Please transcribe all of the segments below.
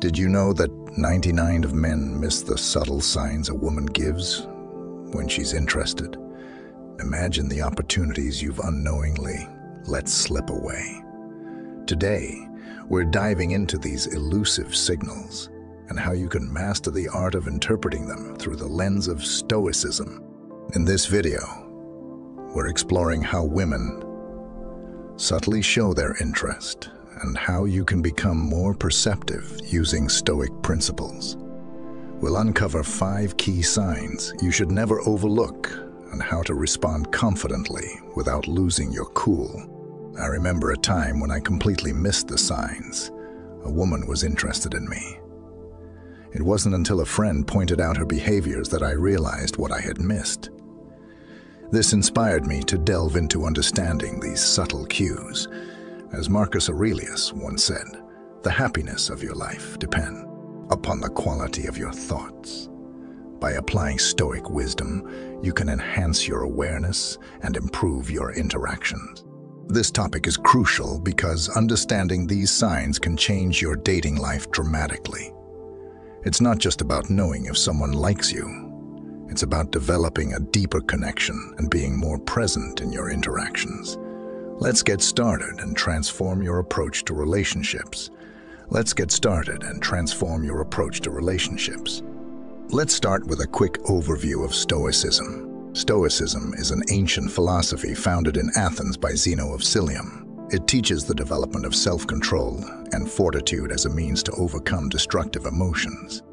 Did you know that 99 of men miss the subtle signs a woman gives when she's interested? Imagine the opportunities you've unknowingly let slip away. Today, we're diving into these elusive signals and how you can master the art of interpreting them through the lens of Stoicism. In this video, we're exploring how women subtly show their interest and how you can become more perceptive using Stoic principles. We'll uncover 5 key signs you should never overlook and how to respond confidently without losing your cool. I remember a time when I completely missed the signs. A woman was interested in me. It wasn't until a friend pointed out her behaviors that I realized what I had missed. This inspired me to delve into understanding these subtle cues. As Marcus Aurelius once said, the happiness of your life depends upon the quality of your thoughts. By applying Stoic wisdom, you can enhance your awareness and improve your interactions. This topic is crucial because understanding these signs can change your dating life dramatically. It's not just about knowing if someone likes you. It's about developing a deeper connection and being more present in your interactions. Let's get started and transform your approach to relationships. Let's start with a quick overview of Stoicism. Stoicism is an ancient philosophy founded in Athens by Zeno of Citium. It teaches the development of self-control and fortitude as a means to overcome destructive emotions.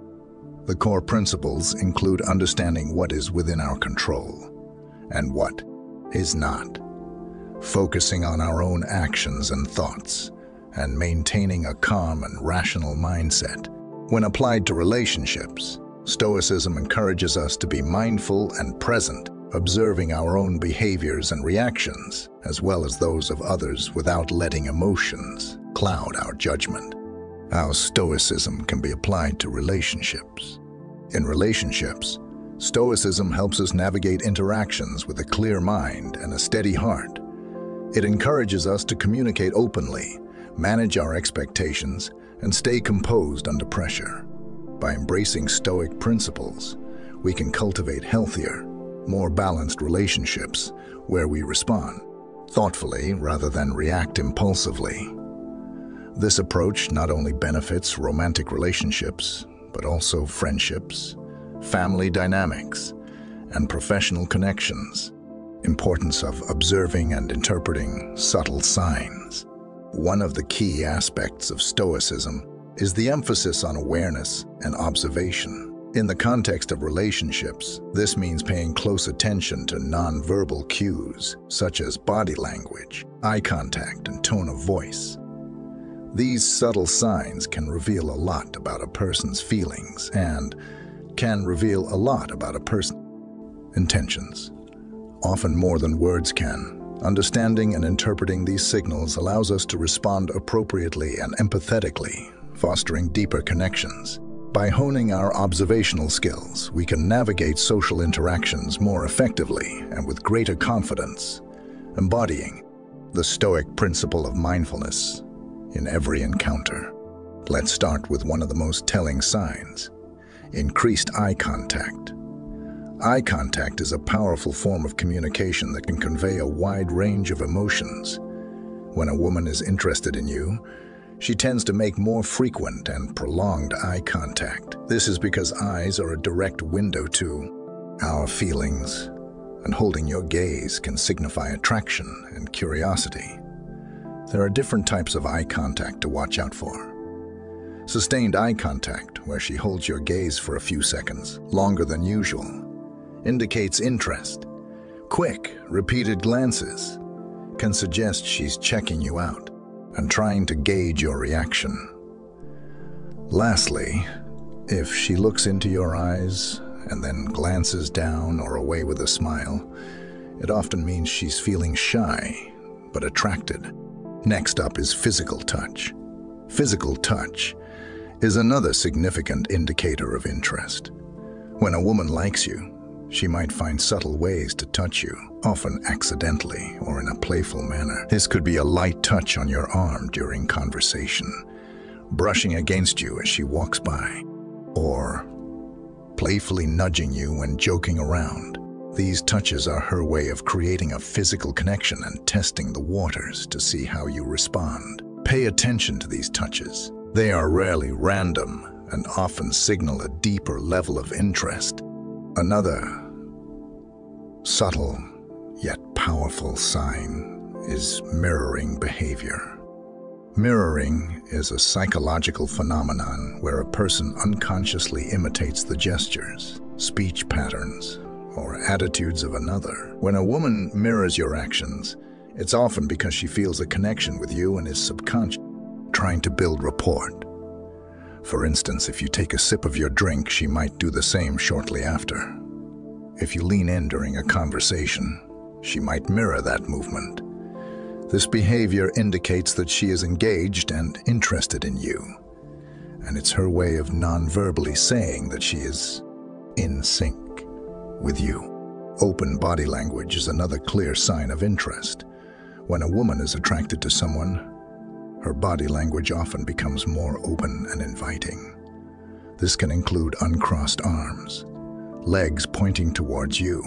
The core principles include understanding what is within our control and what is not, focusing on our own actions and thoughts, and maintaining a calm and rational mindset. When applied to relationships, Stoicism encourages us to be mindful and present, observing our own behaviors and reactions, as well as those of others, without letting emotions cloud our judgment. How Stoicism can be applied to relationships. In relationships, Stoicism helps us navigate interactions with a clear mind and a steady heart. It encourages us to communicate openly, manage our expectations, and stay composed under pressure. By embracing Stoic principles, we can cultivate healthier, more balanced relationships where we respond thoughtfully rather than react impulsively. This approach not only benefits romantic relationships, but also friendships, family dynamics, and professional connections. Importance of observing and interpreting subtle signs. One of the key aspects of Stoicism is the emphasis on awareness and observation. In the context of relationships, this means paying close attention to non-verbal cues, such as body language, eye contact, and tone of voice. These subtle signs can reveal a lot about a person's feelings and can reveal a lot about a person's intentions. Often more than words can. Understanding and interpreting these signals allows us to respond appropriately and empathetically, fostering deeper connections. By honing our observational skills, we can navigate social interactions more effectively and with greater confidence, embodying the Stoic principle of mindfulness in every encounter. Let's start with one of the most telling signs: increased eye contact. Eye contact is a powerful form of communication that can convey a wide range of emotions. When a woman is interested in you, she tends to make more frequent and prolonged eye contact. This is because eyes are a direct window to our feelings, and holding your gaze can signify attraction and curiosity. There are different types of eye contact to watch out for. Sustained eye contact, where she holds your gaze for a few seconds, longer than usual, indicates interest. Quick, repeated glances can suggest she's checking you out and trying to gauge your reaction. Lastly, if she looks into your eyes and then glances down or away with a smile, it often means she's feeling shy but attracted. Next up is physical touch. Physical touch is another significant indicator of interest. When a woman likes you, she might find subtle ways to touch you, often accidentally or in a playful manner. This could be a light touch on your arm during conversation, brushing against you as she walks by, or playfully nudging you when joking around. These touches are her way of creating a physical connection and testing the waters to see how you respond. Pay attention to these touches. They are rarely random and often signal a deeper level of interest. Another subtle yet powerful sign is mirroring behavior. Mirroring is a psychological phenomenon where a person unconsciously imitates the gestures, speech patterns, or attitudes of another. When a woman mirrors your actions, it's often because she feels a connection with you and is subconscious, trying to build rapport. For instance, if you take a sip of your drink, she might do the same shortly after. If you lean in during a conversation, she might mirror that movement. This behavior indicates that she is engaged and interested in you, and it's her way of non-verbally saying that she is in sync with you. Open body language is another clear sign of interest. When a woman is attracted to someone, her body language often becomes more open and inviting. This can include uncrossed arms, legs pointing towards you,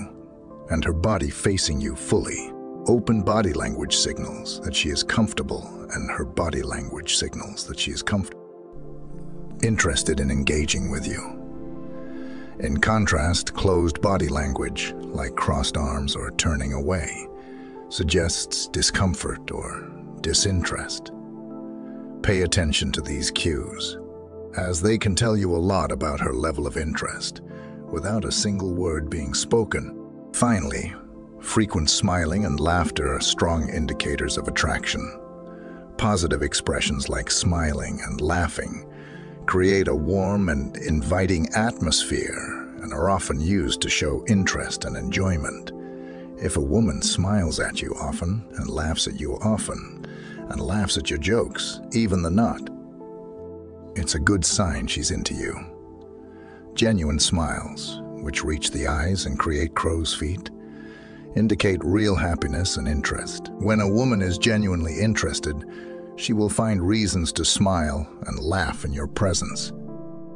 and her body facing you fully. Open body language signals that she is comfortable, and her body language signals that she is interested in engaging with you. In contrast, closed body language, like crossed arms or turning away, suggests discomfort or disinterest. Pay attention to these cues, as they can tell you a lot about her level of interest, without a single word being spoken. Finally, frequent smiling and laughter are strong indicators of attraction. Positive expressions like smiling and laughing create a warm and inviting atmosphere and are often used to show interest and enjoyment. If a woman smiles at you often and laughs at you often and laughs at your jokes, even the not, it's a good sign she's into you. Genuine smiles, which reach the eyes and create crow's feet, indicate real happiness and interest. When a woman is genuinely interested, she will find reasons to smile and laugh in your presence,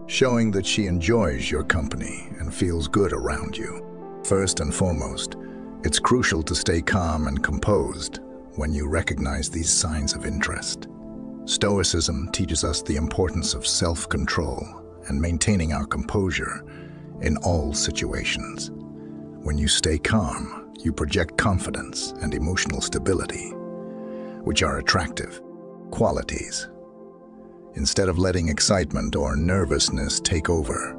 showing that she enjoys your company and feels good around you. First and foremost, it's crucial to stay calm and composed when you recognize these signs of interest. Stoicism teaches us the importance of self-control and maintaining our composure in all situations. When you stay calm, you project confidence and emotional stability, which are attractive qualities. Instead of letting excitement or nervousness take over,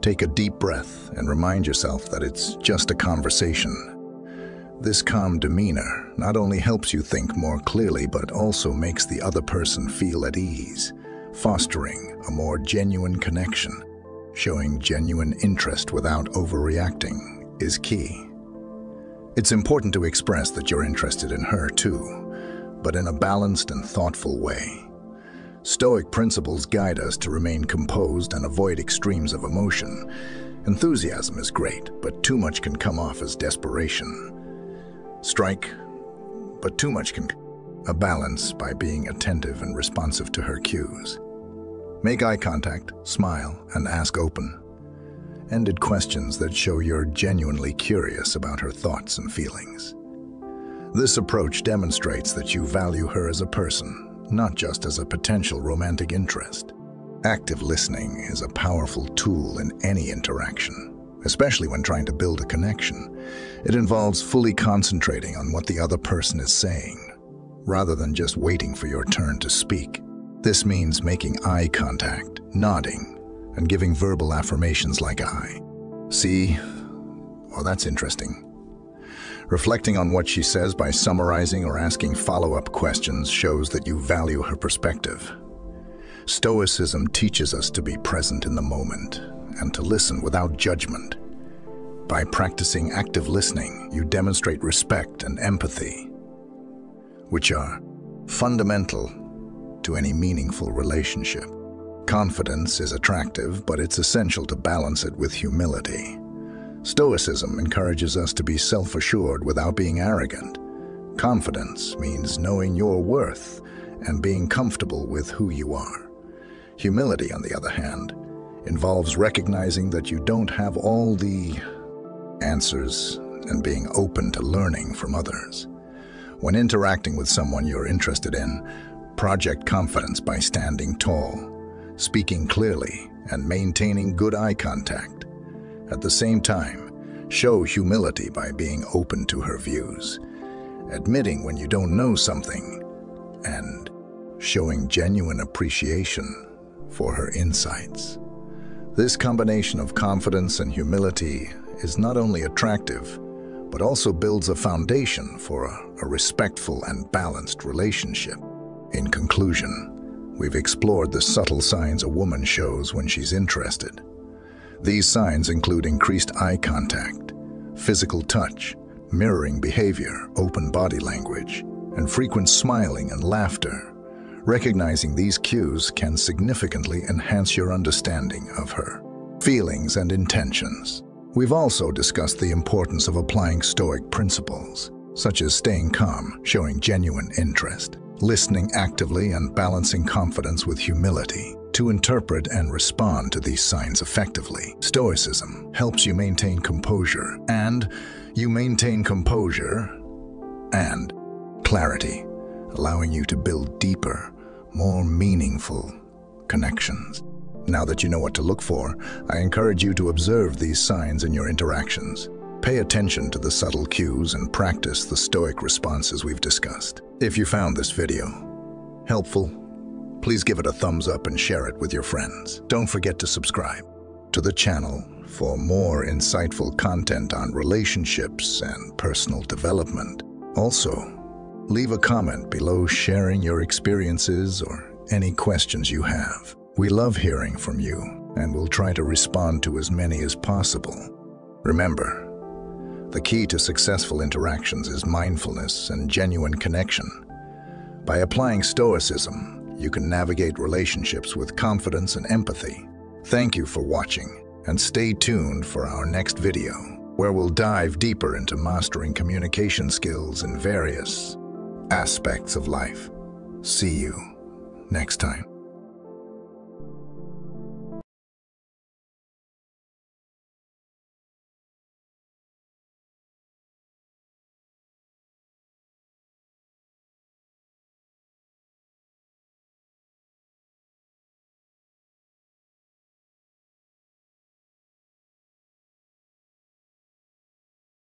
take a deep breath and remind yourself that it's just a conversation. This calm demeanor not only helps you think more clearly, but also makes the other person feel at ease, fostering a more genuine connection. Showing genuine interest without overreacting is key. It's important to express that you're interested in her too, but in a balanced and thoughtful way. Stoic principles guide us to remain composed and avoid extremes of emotion. Enthusiasm is great, but too much can come off as desperation. A balance by being attentive and responsive to her cues. Make eye contact, smile, and ask open, ended questions that show you're genuinely curious about her thoughts and feelings. This approach demonstrates that you value her as a person, not just as a potential romantic interest. Active listening is a powerful tool in any interaction, especially when trying to build a connection. It involves fully concentrating on what the other person is saying, rather than just waiting for your turn to speak. This means making eye contact, nodding, and giving verbal affirmations like "I see," or "that's interesting." Reflecting on what she says by summarizing or asking follow-up questions shows that you value her perspective. Stoicism teaches us to be present in the moment and to listen without judgment. By practicing active listening, you demonstrate respect and empathy, which are fundamental to any meaningful relationship. Confidence is attractive, but it's essential to balance it with humility. Stoicism encourages us to be self-assured without being arrogant. Confidence means knowing your worth and being comfortable with who you are. Humility, on the other hand, involves recognizing that you don't have all the answers and being open to learning from others. When interacting with someone you're interested in, project confidence by standing tall, speaking clearly, and maintaining good eye contact. At the same time, show humility by being open to her views, admitting when you don't know something, and showing genuine appreciation for her insights. This combination of confidence and humility is not only attractive, but also builds a foundation for a respectful and balanced relationship. In conclusion, we've explored the subtle signs a woman shows when she's interested. These signs include increased eye contact, physical touch, mirroring behavior, open body language, and frequent smiling and laughter. Recognizing these cues can significantly enhance your understanding of her feelings and intentions. We've also discussed the importance of applying Stoic principles, such as staying calm, showing genuine interest, listening actively, and balancing confidence with humility. To interpret and respond to these signs effectively, Stoicism helps you maintain composure, and clarity, allowing you to build deeper, more meaningful connections. Now that you know what to look for, I encourage you to observe these signs in your interactions. Pay attention to the subtle cues and practice the Stoic responses we've discussed. If you found this video helpful, please give it a thumbs up and share it with your friends. Don't forget to subscribe to the channel for more insightful content on relationships and personal development. Also, leave a comment below sharing your experiences or any questions you have. We love hearing from you, and we'll try to respond to as many as possible. Remember, the key to successful interactions is mindfulness and genuine connection. By applying Stoicism, you can navigate relationships with confidence and empathy. Thank you for watching, and stay tuned for our next video, where we'll dive deeper into mastering communication skills in various aspects of life. See you next time.